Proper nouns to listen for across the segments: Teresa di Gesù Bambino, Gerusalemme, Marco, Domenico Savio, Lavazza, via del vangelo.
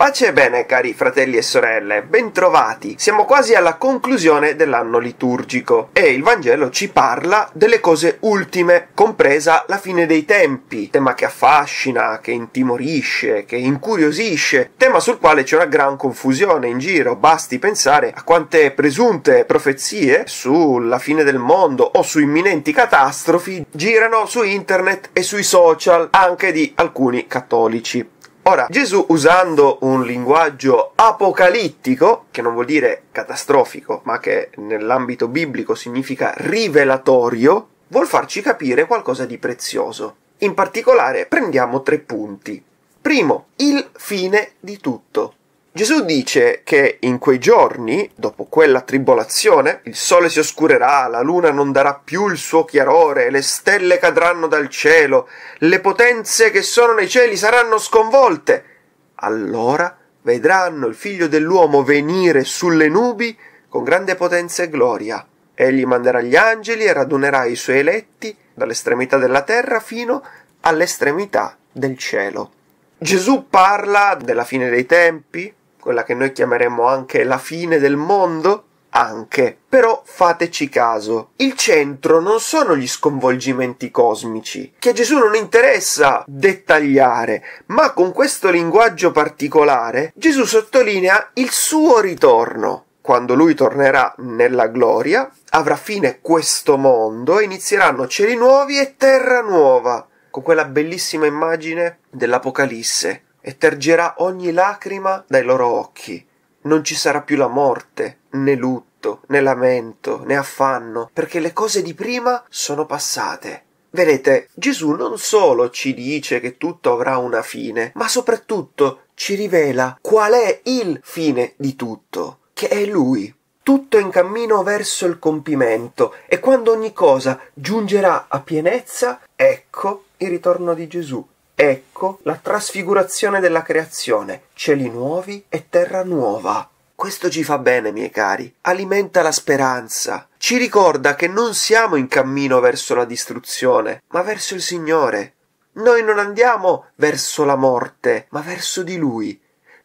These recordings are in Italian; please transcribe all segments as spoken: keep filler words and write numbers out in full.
Pace e bene, cari fratelli e sorelle, bentrovati! Siamo quasi alla conclusione dell'anno liturgico e il Vangelo ci parla delle cose ultime, compresa la fine dei tempi, tema che affascina, che intimorisce, che incuriosisce, tema sul quale c'è una gran confusione in giro. Basti pensare a quante presunte profezie sulla fine del mondo o su imminenti catastrofi girano su internet e sui social, anche di alcuni cattolici. Ora, Gesù, usando un linguaggio apocalittico, che non vuol dire catastrofico, ma che nell'ambito biblico significa rivelatorio, vuol farci capire qualcosa di prezioso. In particolare prendiamo tre punti. Primo, il fine di tutto. Gesù dice che in quei giorni, dopo quella tribolazione, il sole si oscurerà, la luna non darà più il suo chiarore, le stelle cadranno dal cielo, le potenze che sono nei cieli saranno sconvolte. Allora vedranno il figlio dell'uomo venire sulle nubi con grande potenza e gloria. Egli manderà gli angeli e radunerà i suoi eletti dall'estremità della terra fino all'estremità del cielo. Gesù parla della fine dei tempi, quella che noi chiameremo anche la fine del mondo, anche. Però fateci caso, il centro non sono gli sconvolgimenti cosmici, che a Gesù non interessa dettagliare, ma con questo linguaggio particolare Gesù sottolinea il suo ritorno. Quando lui tornerà nella gloria, avrà fine questo mondo e inizieranno cieli nuovi e terra nuova, con quella bellissima immagine dell'Apocalisse, e tergerà ogni lacrima dai loro occhi. Non ci sarà più la morte, né lutto, né lamento, né affanno, perché le cose di prima sono passate. Vedete, Gesù non solo ci dice che tutto avrà una fine, ma soprattutto ci rivela qual è il fine di tutto, che è Lui. Tutto è in cammino verso il compimento, e quando ogni cosa giungerà a pienezza, ecco il ritorno di Gesù. Ecco la trasfigurazione della creazione, cieli nuovi e terra nuova. Questo ci fa bene, miei cari, alimenta la speranza, ci ricorda che non siamo in cammino verso la distruzione, ma verso il Signore. Noi non andiamo verso la morte, ma verso di Lui.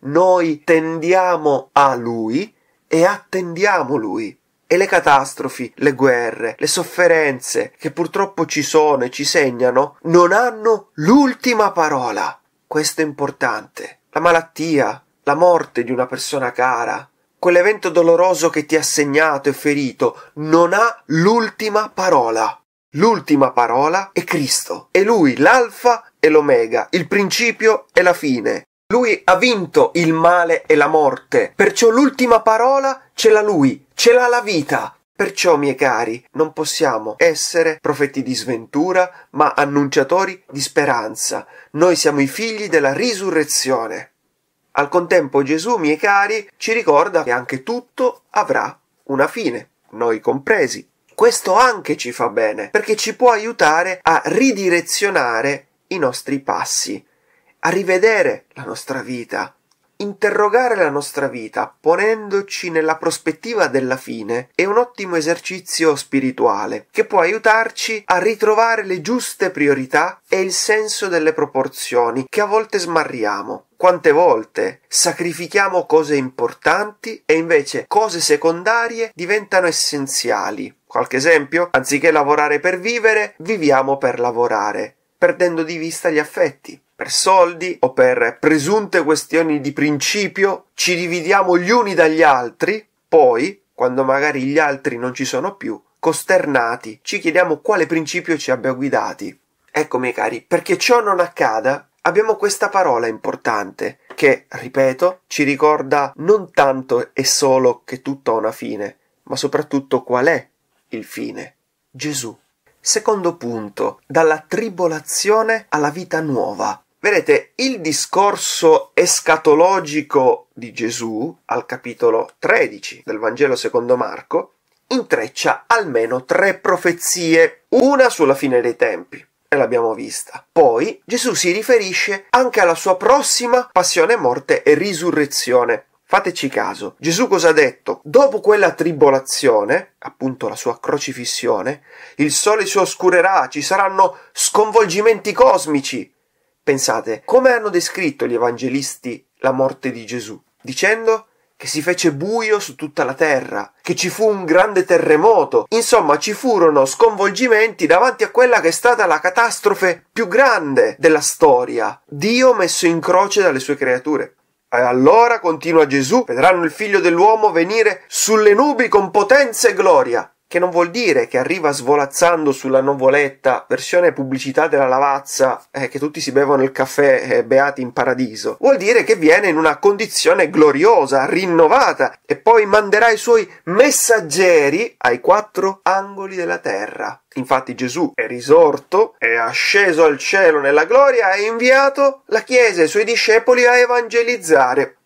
Noi tendiamo a Lui e attendiamo Lui. E le catastrofi, le guerre, le sofferenze che purtroppo ci sono e ci segnano, non hanno l'ultima parola. Questo è importante. La malattia, la morte di una persona cara, quell'evento doloroso che ti ha segnato e ferito, non ha l'ultima parola. L'ultima parola è Cristo. È Lui l'alfa e l'omega, il principio e la fine. Lui ha vinto il male e la morte, perciò l'ultima parola ce l'ha Lui, ce l'ha la vita. Perciò, miei cari, non possiamo essere profeti di sventura, ma annunciatori di speranza. Noi siamo i figli della risurrezione. Al contempo Gesù, miei cari, ci ricorda che anche tutto avrà una fine, noi compresi. Questo anche ci fa bene, perché ci può aiutare a ridirezionare i nostri passi, a rivedere la nostra vita, interrogare la nostra vita, ponendoci nella prospettiva della fine, è un ottimo esercizio spirituale che può aiutarci a ritrovare le giuste priorità e il senso delle proporzioni che a volte smarriamo. Quante volte sacrifichiamo cose importanti e invece cose secondarie diventano essenziali. Qualche esempio? Anziché lavorare per vivere, viviamo per lavorare, perdendo di vista gli affetti. Per soldi o per presunte questioni di principio ci dividiamo gli uni dagli altri, poi, quando magari gli altri non ci sono più, costernati, ci chiediamo quale principio ci abbia guidati. Ecco, miei cari, perché ciò non accada, abbiamo questa parola importante che, ripeto, ci ricorda non tanto e solo che tutto ha una fine, ma soprattutto qual è il fine. Gesù. Secondo punto, dalla tribolazione alla vita nuova. Vedete, il discorso escatologico di Gesù, al capitolo tredici del Vangelo secondo Marco, intreccia almeno tre profezie, una sulla fine dei tempi, e l'abbiamo vista. Poi Gesù si riferisce anche alla sua prossima passione, morte e risurrezione. Fateci caso, Gesù cosa ha detto? Dopo quella tribolazione, appunto la sua crocifissione, il sole si oscurerà, ci saranno sconvolgimenti cosmici, Pensate, come hanno descritto gli evangelisti la morte di Gesù? Dicendo che si fece buio su tutta la terra, che ci fu un grande terremoto, insomma ci furono sconvolgimenti davanti a quella che è stata la catastrofe più grande della storia, Dio messo in croce dalle sue creature. E allora, continua Gesù, vedranno il figlio dell'uomo venire sulle nubi con potenza e gloria, che non vuol dire che arriva svolazzando sulla nuvoletta, versione pubblicità della Lavazza, eh, che tutti si bevono il caffè eh, beati in paradiso. Vuol dire che viene in una condizione gloriosa, rinnovata, e poi manderà i suoi messaggeri ai quattro angoli della terra. Infatti Gesù è risorto, è asceso al cielo nella gloria e ha inviato la Chiesa e i suoi discepoli a evangelizzare.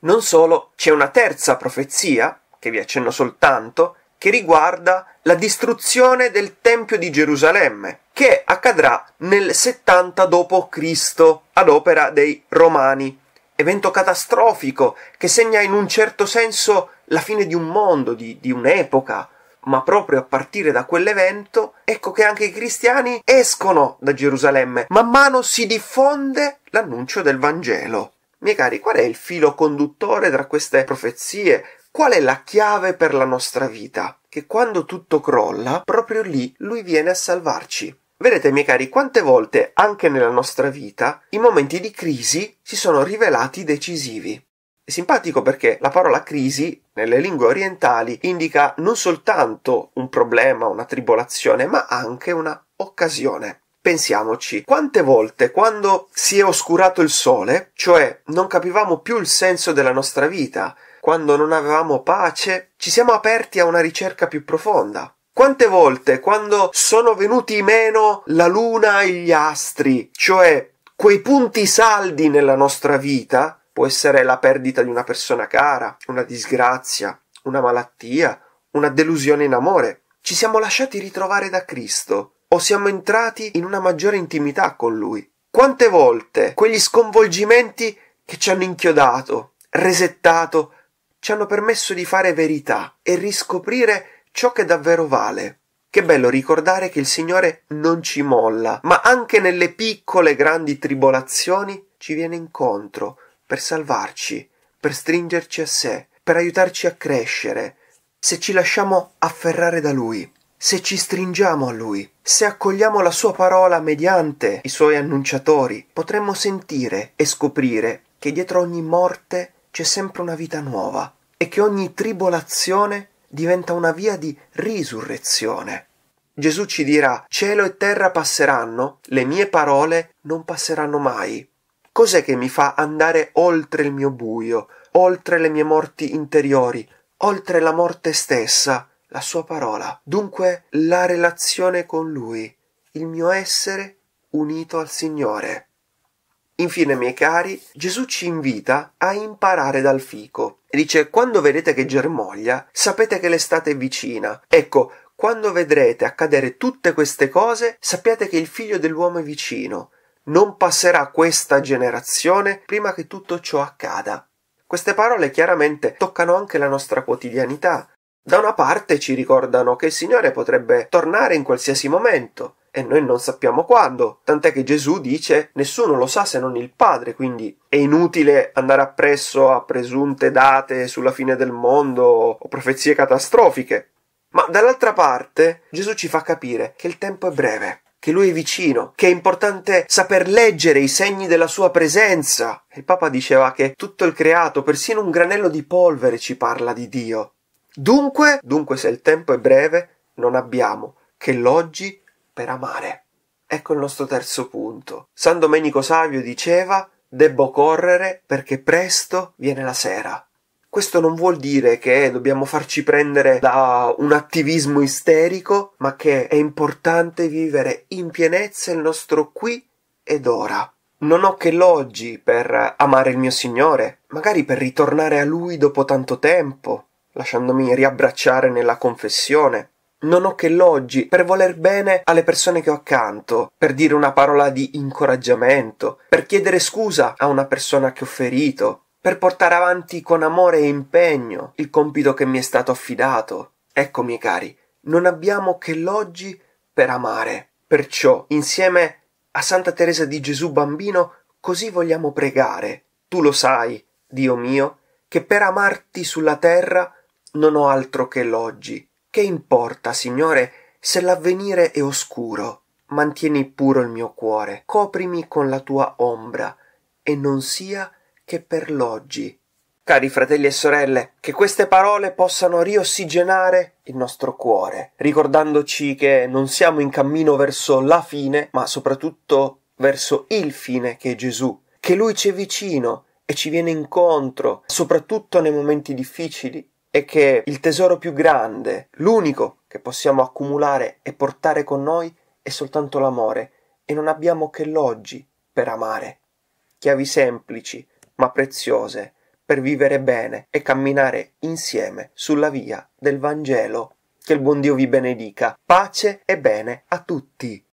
Non solo, c'è una terza profezia, che vi accenno soltanto, che riguarda la distruzione del Tempio di Gerusalemme, che accadrà nel settanta dopo Cristo ad opera dei Romani. Evento catastrofico che segna in un certo senso la fine di un mondo, di, di un'epoca, ma proprio a partire da quell'evento ecco che anche i cristiani escono da Gerusalemme. Man mano si diffonde l'annuncio del Vangelo. Miei cari, qual è il filo conduttore tra queste profezie? Qual è la chiave per la nostra vita? Che quando tutto crolla, proprio lì Lui viene a salvarci. Vedete, miei cari, quante volte anche nella nostra vita i momenti di crisi si sono rivelati decisivi. È simpatico perché la parola crisi nelle lingue orientali indica non soltanto un problema, una tribolazione, ma anche una occasione. Pensiamoci, quante volte quando si è oscurato il sole, cioè non capivamo più il senso della nostra vita, quando non avevamo pace, ci siamo aperti a una ricerca più profonda. Quante volte, quando sono venuti meno la luna e gli astri, cioè quei punti saldi nella nostra vita, può essere la perdita di una persona cara, una disgrazia, una malattia, una delusione in amore, ci siamo lasciati ritrovare da Cristo o siamo entrati in una maggiore intimità con Lui. Quante volte quegli sconvolgimenti che ci hanno inchiodato, resettato, ci hanno permesso di fare verità e riscoprire ciò che davvero vale. Che bello ricordare che il Signore non ci molla, ma anche nelle piccole grandi tribolazioni ci viene incontro per salvarci, per stringerci a sé, per aiutarci a crescere, se ci lasciamo afferrare da Lui, se ci stringiamo a Lui, se accogliamo la Sua parola mediante i Suoi annunciatori, potremmo sentire e scoprire che dietro ogni morte c'è sempre una vita nuova e che ogni tribolazione diventa una via di risurrezione. Gesù ci dirà: cielo e terra passeranno, le mie parole non passeranno mai. Cos'è che mi fa andare oltre il mio buio, oltre le mie morti interiori, oltre la morte stessa? La sua parola. Dunque la relazione con Lui, il mio essere unito al Signore. Infine, miei cari, Gesù ci invita a imparare dal fico. E dice: quando vedete che germoglia, sapete che l'estate è vicina. Ecco, quando vedrete accadere tutte queste cose, sappiate che il Figlio dell'uomo è vicino. Non passerà questa generazione prima che tutto ciò accada. Queste parole chiaramente toccano anche la nostra quotidianità. Da una parte ci ricordano che il Signore potrebbe tornare in qualsiasi momento, e noi non sappiamo quando, tant'è che Gesù dice: nessuno lo sa se non il Padre, quindi è inutile andare appresso a presunte date sulla fine del mondo o profezie catastrofiche. Ma dall'altra parte Gesù ci fa capire che il tempo è breve, che Lui è vicino, che è importante saper leggere i segni della Sua presenza. Il Papa diceva che tutto il creato, persino un granello di polvere, ci parla di Dio. Dunque, dunque se il tempo è breve, non abbiamo che l'oggi per amare. Ecco il nostro terzo punto. San Domenico Savio diceva: debbo correre perché presto viene la sera. Questo non vuol dire che dobbiamo farci prendere da un attivismo isterico, ma che è importante vivere in pienezza il nostro qui ed ora. Non ho che l'oggi per amare il mio Signore, magari per ritornare a Lui dopo tanto tempo, lasciandomi riabbracciare nella confessione. Non ho che l'oggi per voler bene alle persone che ho accanto, per dire una parola di incoraggiamento, per chiedere scusa a una persona che ho ferito, per portare avanti con amore e impegno il compito che mi è stato affidato. Ecco, miei cari, non abbiamo che l'oggi per amare. Perciò, insieme A Santa Teresa di Gesù Bambino così vogliamo pregare. Tu lo sai, Dio mio, che per amarti sulla terra non ho altro che l'oggi. Che importa, Signore, se l'avvenire è oscuro? Mantieni puro il mio cuore, coprimi con la tua ombra, e non sia che per l'oggi. Cari fratelli e sorelle, che queste parole possano riossigenare il nostro cuore, ricordandoci che non siamo in cammino verso la fine, ma soprattutto verso il fine che è Gesù, che Lui ci è vicino e ci viene incontro, soprattutto nei momenti difficili, e che il tesoro più grande, l'unico che possiamo accumulare e portare con noi, è soltanto l'amore, e non abbiamo che l'oggi per amare. Chiavi semplici, ma preziose, per vivere bene e camminare insieme sulla via del Vangelo. Che il buon Dio vi benedica. Pace e bene a tutti.